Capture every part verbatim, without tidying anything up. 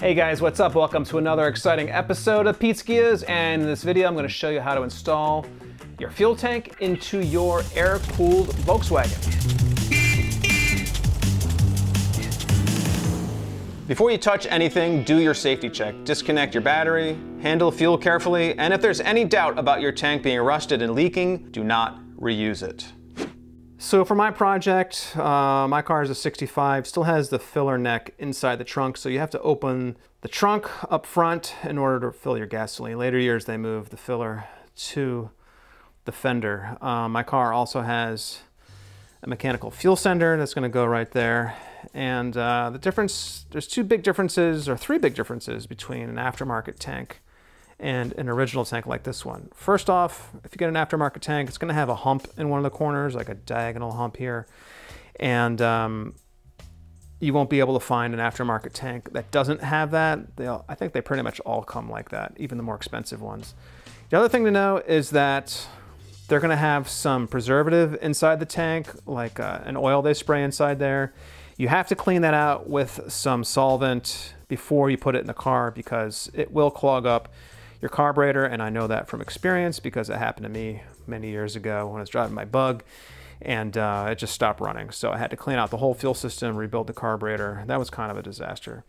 Hey guys, what's up? Welcome to another exciting episode of Pete's Ghias, and in this video I'm going to show you how to install your fuel tank into your air-cooled Volkswagen. Before you touch anything, do your safety check. Disconnect your battery, handle fuel carefully, and if there's any doubt about your tank being rusted and leaking, do not reuse it. So for my project, uh, my car is a sixty-five, still has the filler neck inside the trunk, so you have to open the trunk up front in order to fill your gasoline. Later years they moved the filler to the fender. Uh, my car also has a mechanical fuel sender that's going to go right there, and uh, the difference, there's two big differences, or three big differences between an aftermarket tank and an original tank like this one. First off, if you get an aftermarket tank, it's gonna have a hump in one of the corners, like a diagonal hump here. And um, you won't be able to find an aftermarket tank that doesn't have that. They'll, I think they pretty much all come like that, even the more expensive ones. The other thing to know is that they're gonna have some preservative inside the tank, like uh, an oil they spray inside there. You have to clean that out with some solvent before you put it in the car because it will clog up your carburetor, and I know that from experience because it happened to me many years ago when I was driving my bug, and uh, it just stopped running. So I had to clean out the whole fuel system, rebuild the carburetor. That was kind of a disaster.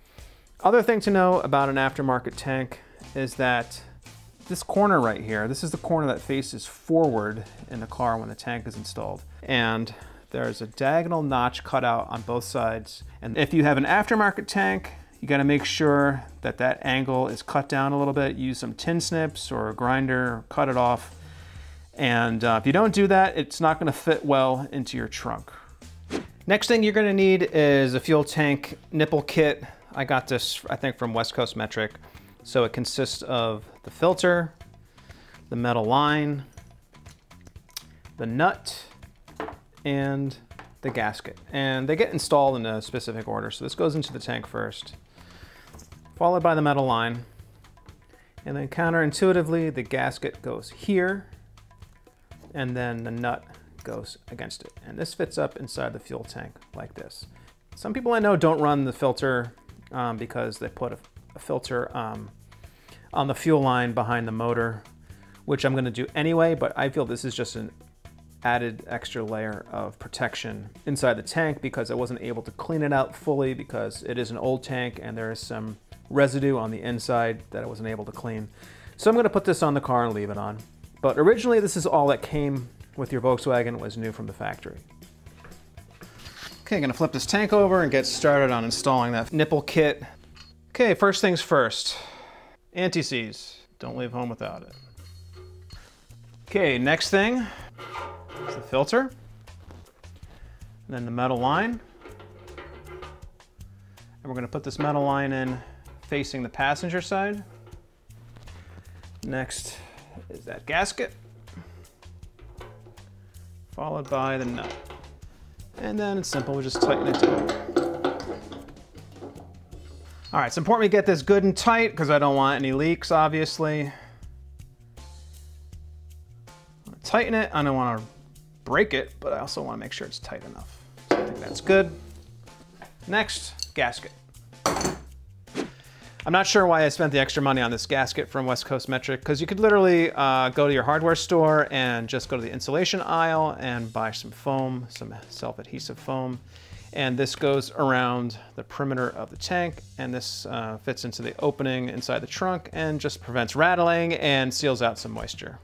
Other thing to know about an aftermarket tank is that this corner right here, this is the corner that faces forward in the car when the tank is installed. And there's a diagonal notch cut out on both sides. And if you have an aftermarket tank, you gotta make sure that that angle is cut down a little bit. Use some tin snips or a grinder, cut it off. And uh, if you don't do that, it's not gonna fit well into your trunk. Next thing you're gonna need is a fuel tank nipple kit. I got this, I think, from West Coast Metric. So it consists of the filter, the metal line, the nut, and the gasket. And they get installed in a specific order. So this goes into the tank first, followed by the metal line. And then counterintuitively, the gasket goes here, and then the nut goes against it. And this fits up inside the fuel tank like this. Some people I know don't run the filter um, because they put a, a filter um, on the fuel line behind the motor, which I'm gonna do anyway, but I feel this is just an added extra layer of protection inside the tank because I wasn't able to clean it out fully because it is an old tank and there is some residue on the inside that I wasn't able to clean. So I'm gonna put this on the car and leave it on. But originally this is all that came with your Volkswagen, was new from the factory. Okay, I'm gonna flip this tank over and get started on installing that nipple kit. Okay, first things first, anti-seize. Don't leave home without it. Okay, next thing, the filter, then the metal line, and we're going to put this metal line in facing the passenger side. Next is that gasket, followed by the nut, and then it's simple, we just tighten it down. All right, it's important we get this good and tight because I don't want any leaks, obviously. Tighten it. I don't want to break it, but I also want to make sure it's tight enough. So I think that's good. Next, gasket. I'm not sure why I spent the extra money on this gasket from West Coast Metric, because you could literally uh, go to your hardware store and just go to the insulation aisle and buy some foam, some self-adhesive foam. And this goes around the perimeter of the tank, and this uh, fits into the opening inside the trunk and just prevents rattling and seals out some moisture.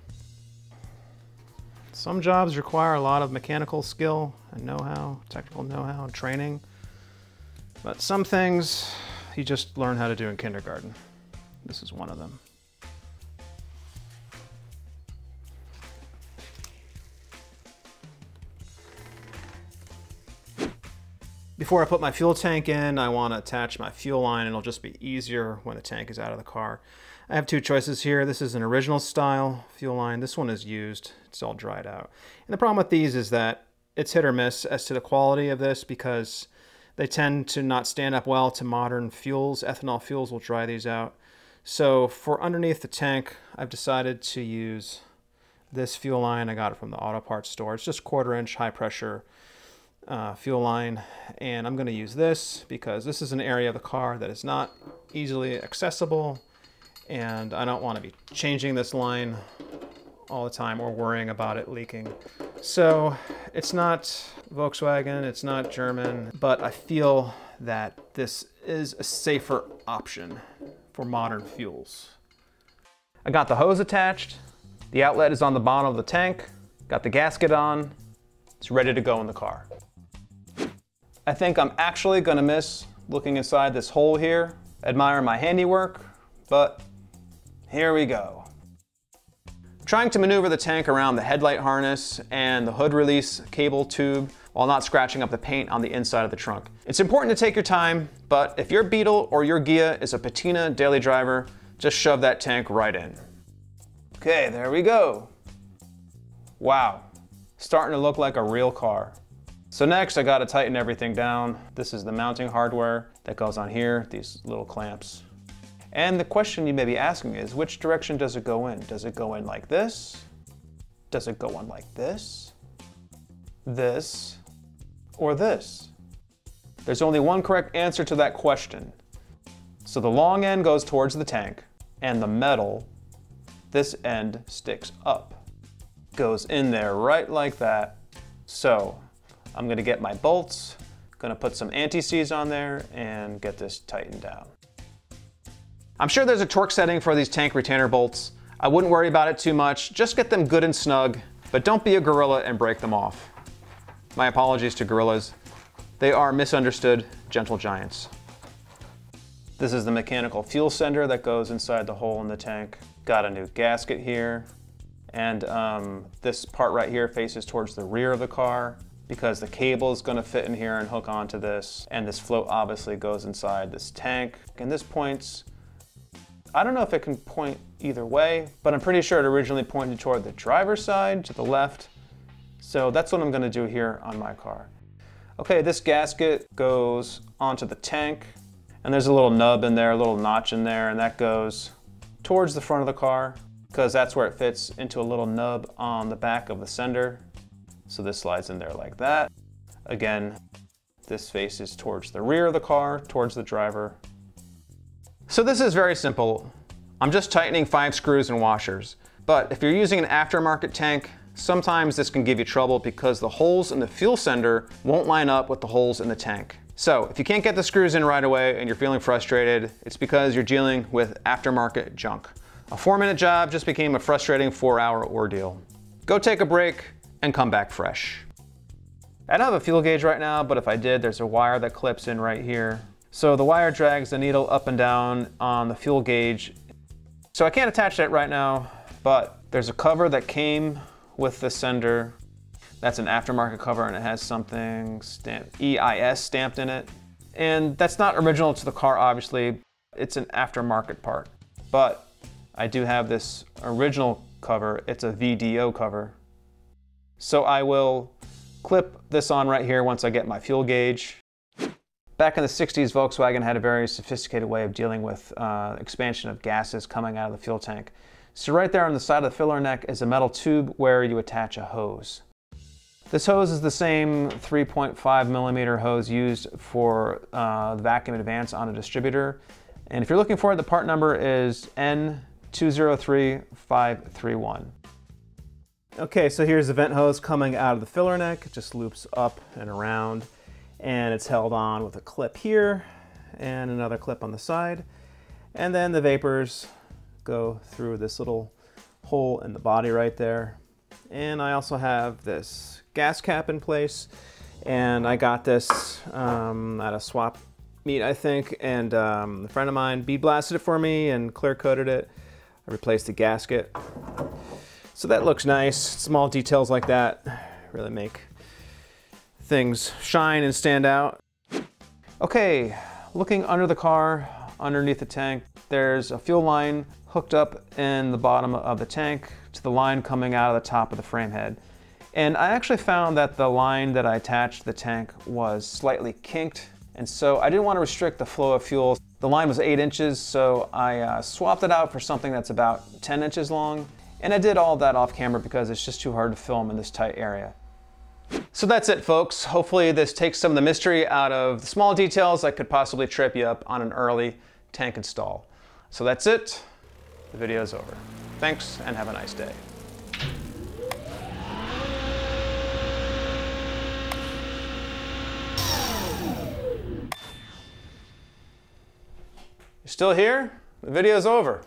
Some jobs require a lot of mechanical skill and know-how, technical know-how and training, but some things you just learn how to do in kindergarten. This is one of them. Before I put my fuel tank in, I want to attach my fuel line, and it'll just be easier when the tank is out of the car. I have two choices here. This is an original style fuel line. This one is used, it's all dried out. And the problem with these is that it's hit or miss as to the quality of this because they tend to not stand up well to modern fuels. Ethanol fuels will dry these out. So for underneath the tank, I've decided to use this fuel line. I got it from the auto parts store. It's just quarter inch high pressure uh, fuel line. And I'm gonna use this because this is an area of the car that is not easily accessible, and I don't want to be changing this line all the time or worrying about it leaking. So it's not Volkswagen, it's not German, but I feel that this is a safer option for modern fuels. I got the hose attached. The outlet is on the bottom of the tank. Got the gasket on. It's ready to go in the car. I think I'm actually gonna miss looking inside this hole here, admire my handiwork, but here we go. Trying to maneuver the tank around the headlight harness and the hood release cable tube while not scratching up the paint on the inside of the trunk. It's important to take your time, but if your Beetle or your Ghia is a patina daily driver, just shove that tank right in. Okay, there we go. Wow, starting to look like a real car. So next I gotta tighten everything down. This is the mounting hardware that goes on here, these little clamps. And the question you may be asking is, which direction does it go in? Does it go in like this? Does it go in like this? This? Or this? There's only one correct answer to that question. So the long end goes towards the tank, and the metal, this end sticks up. Goes in there right like that. So I'm gonna get my bolts, gonna put some anti-seize on there, and get this tightened down. I'm sure there's a torque setting for these tank retainer bolts. I wouldn't worry about it too much. Just get them good and snug, but don't be a gorilla and break them off. My apologies to gorillas. They are misunderstood gentle giants. This is the mechanical fuel sender that goes inside the hole in the tank. Got a new gasket here. And um, this part right here faces towards the rear of the car because the cable is gonna fit in here and hook onto this. And this float obviously goes inside this tank. And this points, I don't know if it can point either way, but I'm pretty sure it originally pointed toward the driver's side, to the left. So that's what I'm gonna do here on my car. Okay, this gasket goes onto the tank, and there's a little nub in there, a little notch in there, and that goes towards the front of the car, because that's where it fits into a little nub on the back of the sender. So this slides in there like that. Again, this faces towards the rear of the car, towards the driver. So this is very simple. I'm just tightening five screws and washers. But if you're using an aftermarket tank, sometimes this can give you trouble because the holes in the fuel sender won't line up with the holes in the tank. So if you can't get the screws in right away and you're feeling frustrated, it's because you're dealing with aftermarket junk. A four minute job just became a frustrating four hour ordeal. Go take a break and come back fresh. I don't have a fuel gauge right now, but if I did, there's a wire that clips in right here. So the wire drags the needle up and down on the fuel gauge. So I can't attach that right now, but there's a cover that came with the sender. That's an aftermarket cover and it has something stamped, E I S stamped in it. And that's not original to the car, obviously. It's an aftermarket part, but I do have this original cover. It's a V D O cover. So I will clip this on right here once I get my fuel gauge. Back in the sixties, Volkswagen had a very sophisticated way of dealing with uh, expansion of gases coming out of the fuel tank. So right there on the side of the filler neck is a metal tube where you attach a hose. This hose is the same three point five millimeter hose used for uh, the vacuum advance on a distributor. And if you're looking for it, the part number is N two zero three five three one. Okay, so here's the vent hose coming out of the filler neck. It just loops up and around, and it's held on with a clip here and another clip on the side. And then the vapors go through this little hole in the body right there. And I also have this gas cap in place, and I got this um, at a swap meet, I think, and um, a friend of mine bead blasted it for me and clear coated it. I replaced the gasket. So that looks nice. Small details like that really make things shine and stand out. Okay, looking under the car, underneath the tank, there's a fuel line hooked up in the bottom of the tank to the line coming out of the top of the frame head. And I actually found that the line that I attached to the tank was slightly kinked, and so I didn't want to restrict the flow of fuel. The line was eight inches, so I uh, swapped it out for something that's about ten inches long, and I did all that off camera because it's just too hard to film in this tight area. So that's it, folks. Hopefully this takes some of the mystery out of the small details that could possibly trip you up on an early tank install. So that's it. The video is over. Thanks, and have a nice day. You're still here? The video's over.